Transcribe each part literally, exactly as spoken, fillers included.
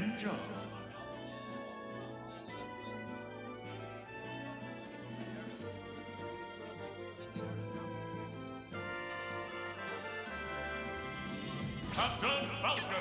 ninja. Captain Falcon.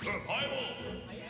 Survival!